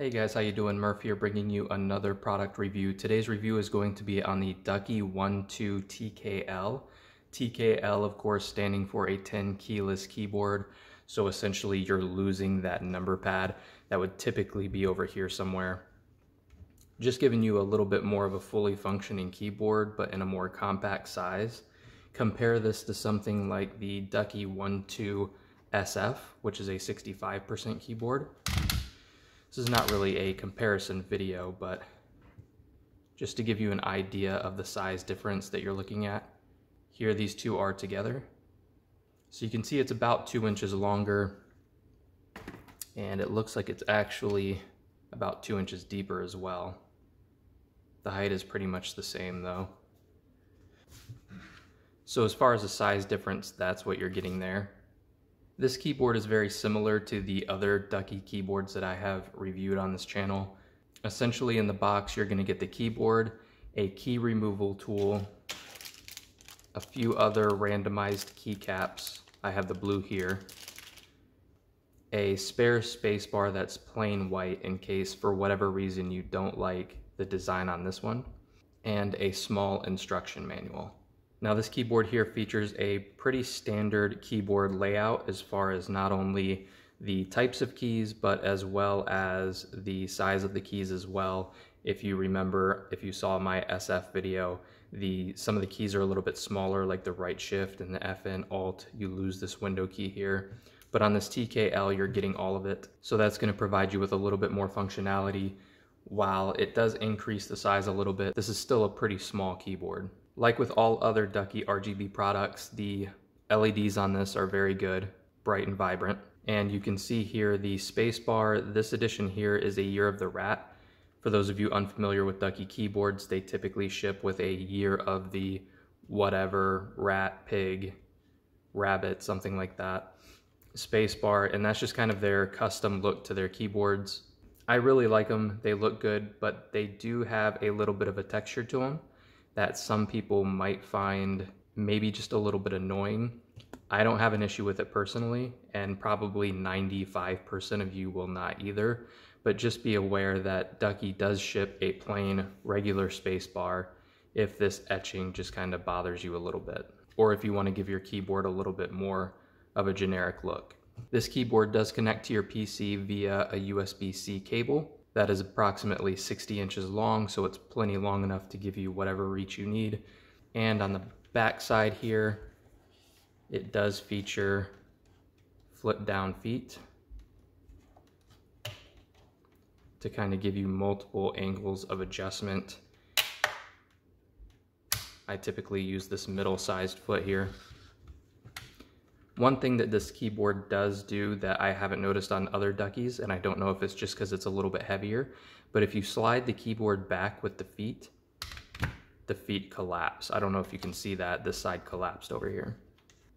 Hey guys, how you doing? Murph here, bringing you another product review. Today's review is going to be on the Ducky One 2 TKL. TKL, of course, standing for a 10 keyless keyboard. So essentially you're losing that number pad that would typically be over here somewhere. Just giving you a little bit more of a fully functioning keyboard, but in a more compact size. Compare this to something like the Ducky One 2 SF, which is a 65% keyboard. This is not really a comparison video, but just to give you an idea of the size difference that you're looking at, here these two are together. So you can see it's about 2 inches longer, and it looks like it's actually about 2 inches deeper as well. The height is pretty much the same though. So as far as the size difference, that's what you're getting there. This keyboard is very similar to the other Ducky keyboards that I have reviewed on this channel. Essentially in the box, you're gonna get the keyboard, a key removal tool, a few other randomized keycaps. I have the blue here. A spare spacebar that's plain white in case for whatever reason you don't like the design on this one, and a small instruction manual. Now this keyboard here features a pretty standard keyboard layout as far as not only the types of keys, but as well as the size of the keys as well. If you remember, if you saw my SF video, some of the keys are a little bit smaller, like the right shift and the FN alt, you lose this window key here. But on this TKL, you're getting all of it. So that's gonna provide you with a little bit more functionality. While it does increase the size a little bit, this is still a pretty small keyboard. Like with all other Ducky RGB products, the LEDs on this are very good, bright and vibrant. And you can see here the spacebar. This edition here is a Year of the Rat. For those of you unfamiliar with Ducky keyboards, they typically ship with a year of the whatever, rat, pig, rabbit, something like that, spacebar. And that's just kind of their custom look to their keyboards. I really like them. They look good, but they do have a little bit of a texture to them that some people might find maybe just a little bit annoying. I don't have an issue with it personally, and probably 95% of you will not either, but just be aware that Ducky does ship a plain regular spacebar if this etching just kind of bothers you a little bit, or if you want to give your keyboard a little bit more of a generic look. This keyboard does connect to your PC via a USB-C cable. That is approximately 60 inches long, so it's plenty long enough to give you whatever reach you need. And on the back side here, it does feature flip down feet to kind of give you multiple angles of adjustment. I typically use this middle-sized foot here. One thing that this keyboard does do that I haven't noticed on other Duckies, and I don't know if it's just because it's a little bit heavier, but if you slide the keyboard back with the feet collapse. I don't know if you can see that. This side collapsed over here.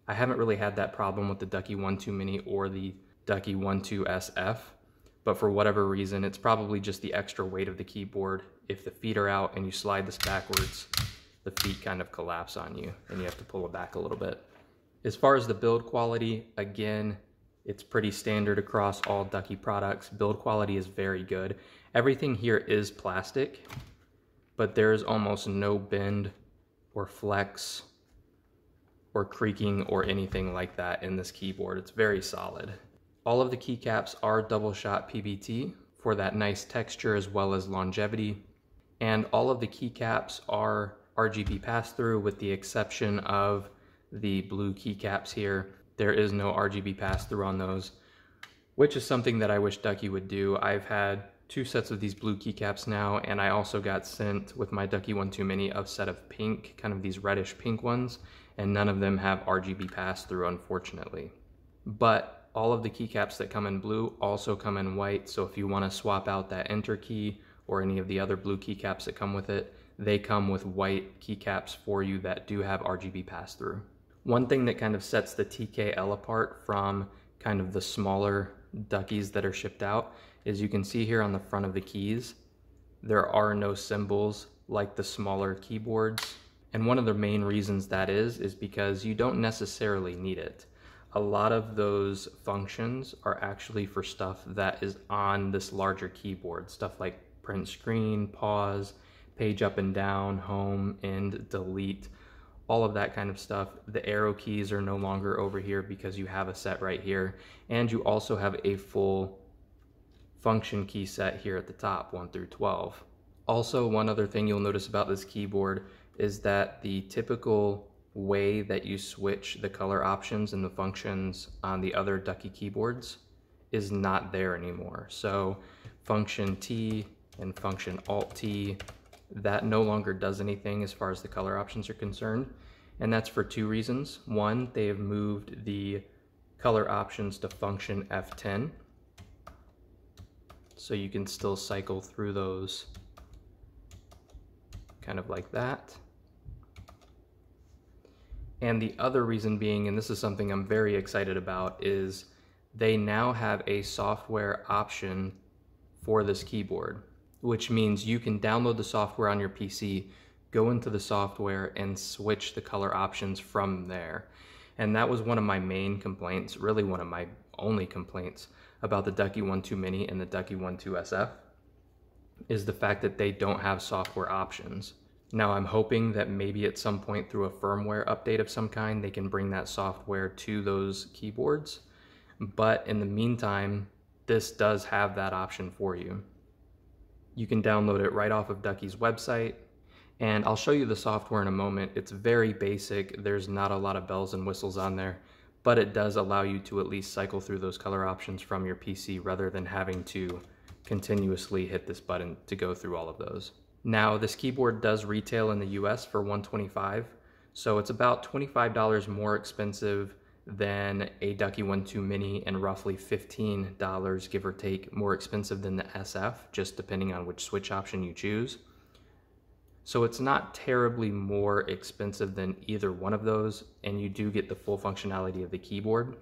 I haven't really had that problem with the Ducky One 2 Mini or the Ducky One 2 SF, but for whatever reason, it's probably just the extra weight of the keyboard. If the feet are out and you slide this backwards, the feet kind of collapse on you and you have to pull it back a little bit. As far as the build quality, again, it's pretty standard across all Ducky products. Build quality is very good. Everything here is plastic, but there is almost no bend or flex or creaking or anything like that in this keyboard. It's very solid. All of the keycaps are double shot PBT for that nice texture as well as longevity. And all of the keycaps are RGB pass-through with the exception of the blue keycaps here. There is no RGB pass-through on those, which is something that I wish Ducky would do. I've had two sets of these blue keycaps now, and I also got sent with my Ducky One 2 Mini a set of pink, kind of these reddish pink ones, and none of them have RGB pass-through, unfortunately. But all of the keycaps that come in blue also come in white, so if you want to swap out that Enter key or any of the other blue keycaps that come with it, they come with white keycaps for you that do have RGB pass-through. One thing that kind of sets the TKL apart from kind of the smaller Duckies that are shipped out is you can see here on the front of the keys, there are no symbols like the smaller keyboards. And one of the main reasons that is because you don't necessarily need it. a lot of those functions are actually for stuff that is on this larger keyboard, stuff like print screen, pause, page up and down, home, end, delete, all of that kind of stuff. The arrow keys are no longer over here because you have a set right here, and you also have a full function key set here at the top, 1 through 12. Also, one other thing you'll notice about this keyboard is that the typical way that you switch the color options and the functions on the other Ducky keyboards is not there anymore. So function T and function Alt T, that no longer does anything as far as the color options are concerned. And that's for two reasons. One, they have moved the color options to function F10. So you can still cycle through those kind of like that. And the other reason being, and this is something I'm very excited about, is they now have a software option for this keyboard, which means you can download the software on your PC, go into the software and switch the color options from there. And that was one of my main complaints, really one of my only complaints about the Ducky One 2 Mini and the Ducky One 2 SF, is the fact that they don't have software options. Now I'm hoping that maybe at some point through a firmware update of some kind, they can bring that software to those keyboards. But in the meantime, this does have that option for you. You can download it right off of Ducky's website, and I'll show you the software in a moment. It's very basic. There's not a lot of bells and whistles on there, but it does allow you to at least cycle through those color options from your PC rather than having to continuously hit this button to go through all of those. Now, this keyboard does retail in the US for $125, so it's about $25 more expensive than a Ducky One 2 Mini and roughly $15, give or take, more expensive than the SF, just depending on which switch option you choose. So it's not terribly more expensive than either one of those, and you do get the full functionality of the keyboard,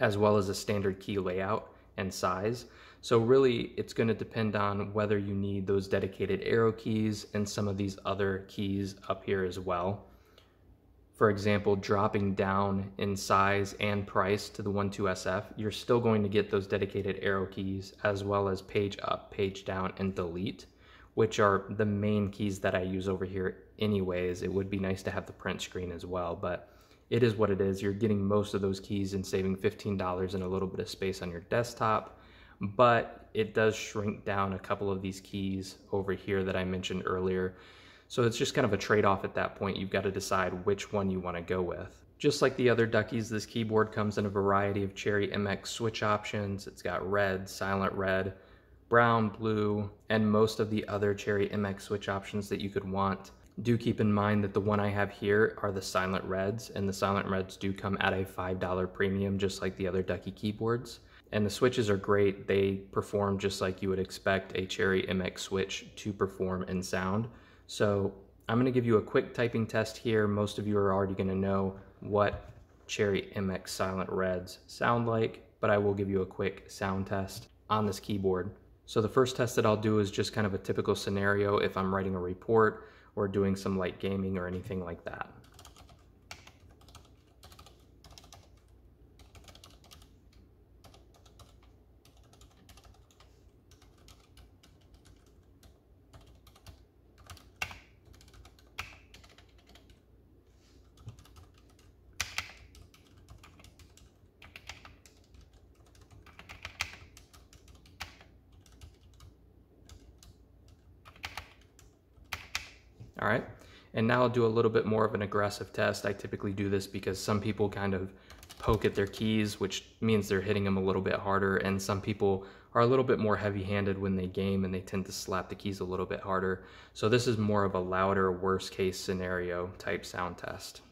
as well as a standard key layout and size. So really, it's going to depend on whether you need those dedicated arrow keys and some of these other keys up here as well. For example, dropping down in size and price to the One 2 SF, you're still going to get those dedicated arrow keys, as well as page up, page down, and delete, which are the main keys that I use over here anyways. It would be nice to have the print screen as well, but it is what it is. You're getting most of those keys and saving $15 and a little bit of space on your desktop, but it does shrink down a couple of these keys over here that I mentioned earlier. So it's just kind of a trade-off at that point. You've got to decide which one you want to go with. Just like the other Duckies, this keyboard comes in a variety of Cherry MX switch options. It's got red, silent red, brown, blue, and most of the other Cherry MX switch options that you could want. Do keep in mind that the one I have here are the silent reds, and the silent reds do come at a $5 premium, just like the other Ducky keyboards. And the switches are great. They perform just like you would expect a Cherry MX switch to perform in sound. So I'm going to give you a quick typing test here. Most of you are already going to know what Cherry MX Silent Reds sound like, but I will give you a quick sound test on this keyboard. So the first test that I'll do is just kind of a typical scenario if I'm writing a report or doing some light gaming or anything like that. All right, and now I'll do a little bit more of an aggressive test. I typically do this because some people kind of poke at their keys, which means they're hitting them a little bit harder, and some people are a little bit more heavy-handed when they game and they tend to slap the keys a little bit harder. So this is more of a louder, worst-case scenario type sound test.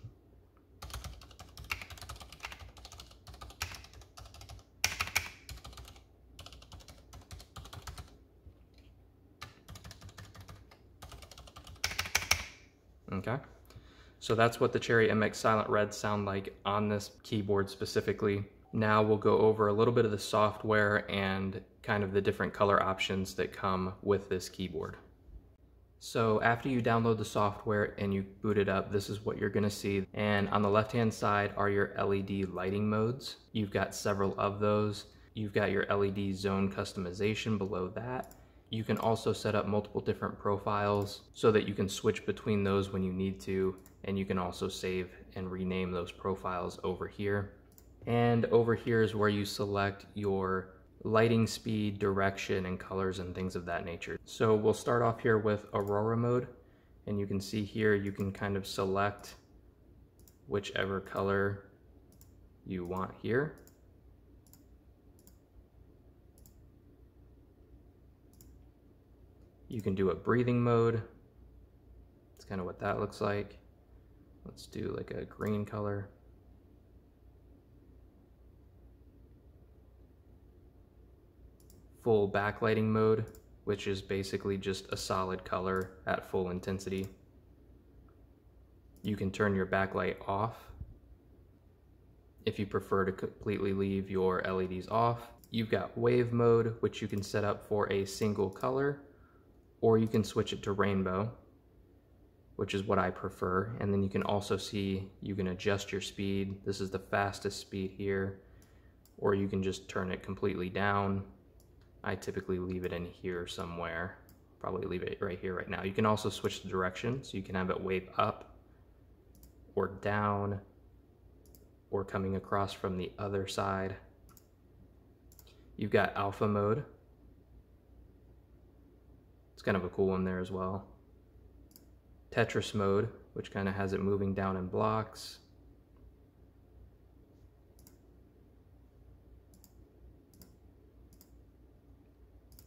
Okay, so that's what the Cherry MX Silent Reds sound like on this keyboard specifically. Now we'll go over a little bit of the software and kind of the different color options that come with this keyboard. So after you download the software and you boot it up, this is what you're gonna see. And on the left-hand side are your LED lighting modes. You've got several of those. You've got your LED zone customization below that. You can also set up multiple different profiles so that you can switch between those when you need to. And you can also save and rename those profiles over here. And over here is where you select your lighting speed, direction, and colors and things of that nature. So we'll start off here with Aurora mode, and you can see here you can kind of select whichever color you want here. You can do a breathing mode. That's kind of what that looks like. Let's do like a green color. Full backlighting mode, which is basically just a solid color at full intensity. You can turn your backlight off if you prefer to completely leave your LEDs off. You've got wave mode, which you can set up for a single color, or you can switch it to rainbow, which is what I prefer. And then you can also see you can adjust your speed. This is the fastest speed here, or you can just turn it completely down. I typically leave it in here somewhere. Probably leave it right here right now. You can also switch the direction, so you can have it wave up or down or coming across from the other side. You've got alpha mode. It's kind of a cool one there as well. Tetris mode, which kind of has it moving down in blocks.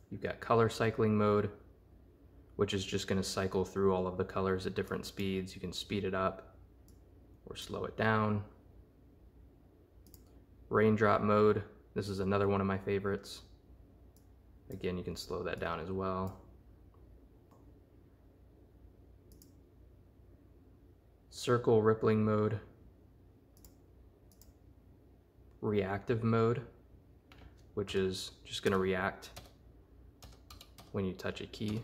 You've got color cycling mode, which is just going to cycle through all of the colors at different speeds. You can speed it up or slow it down. Raindrop mode. This is another one of my favorites. Again, you can slow that down as well. Circle rippling mode. Reactive mode, which is just going to react when you touch a key.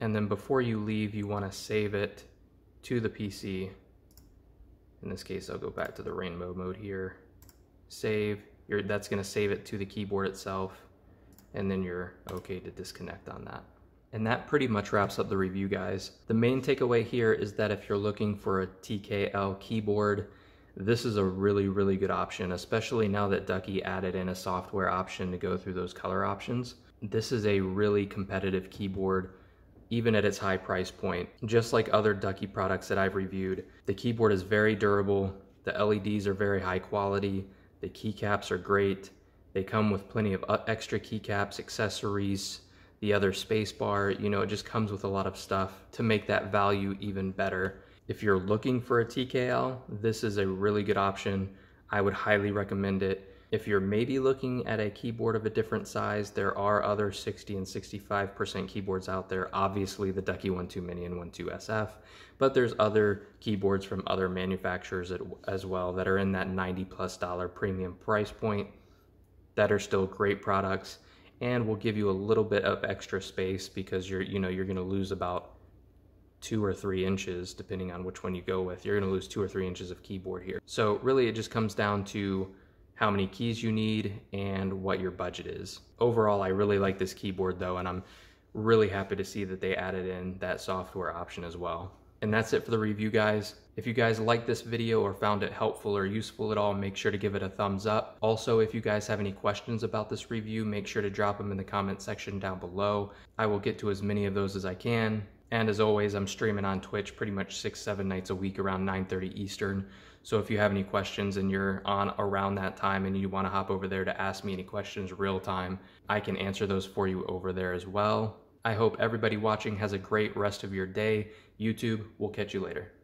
And then before you leave, you want to save it to the PC. In this case, I'll go back to the rainbow mode here. Save. That's going to save it to the keyboard itself, and then you're okay to disconnect on that. And that pretty much wraps up the review, guys. The main takeaway here is that if you're looking for a TKL keyboard, this is a really, really good option, especially now that Ducky added in a software option to go through those color options. This is a really competitive keyboard, even at its high price point. Just like other Ducky products that I've reviewed, the keyboard is very durable, the LEDs are very high quality, the keycaps are great, they come with plenty of extra keycaps, accessories, the other space bar, you know, it just comes with a lot of stuff to make that value even better. If you're looking for a TKL, this is a really good option. I would highly recommend it. If you're maybe looking at a keyboard of a different size, there are other 60 and 65% keyboards out there. Obviously the Ducky One 2 Mini and One 2 SF, but there's other keyboards from other manufacturers as well that are in that $90+ premium price point that are still great products and will give you a little bit of extra space because you're going to lose about 2 or 3 inches, depending on which one you go with. You're going to lose 2 or 3 inches of keyboard here. So really it just comes down to how many keys you need and what your budget is. Overall, I really like this keyboard though, and I'm really happy to see that they added in that software option as well. And that's it for the review, guys. If you guys liked this video or found it helpful or useful at all, make sure to give it a thumbs up. Also, if you guys have any questions about this review, make sure to drop them in the comment section down below. I will get to as many of those as I can. And as always, I'm streaming on Twitch pretty much 6-7 nights a week around 9:30 Eastern. So if you have any questions and you're on around that time and you want to hop over there to ask me any questions real time, I can answer those for you over there as well. I hope everybody watching has a great rest of your day. YouTube, we'll catch you later.